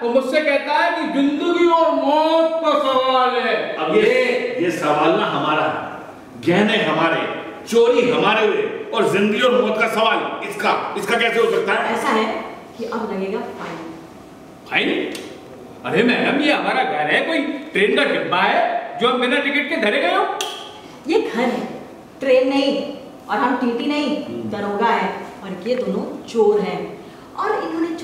तो मुझसे कहता है कि जिंदगी और मौत का सवाल है। अब ये सवाल ना हमारा है, गहने हमारे, चोरी हमारे हुए, और जिंदगी और मौत का सवाल इसका कैसे हो सकता है? ऐसा है कि अब लगेगा फाइन। फाइन? अरे मैडम, ये हमारा घर है, कोई ट्रेन का डिब्बा है जो हम बिना टिकट के धरे गए हो? ये घर है, ट्रेन नहीं, और हम टीटी नहीं, दरोगा है, और ये दोनों चोर हैं, और इन्होंने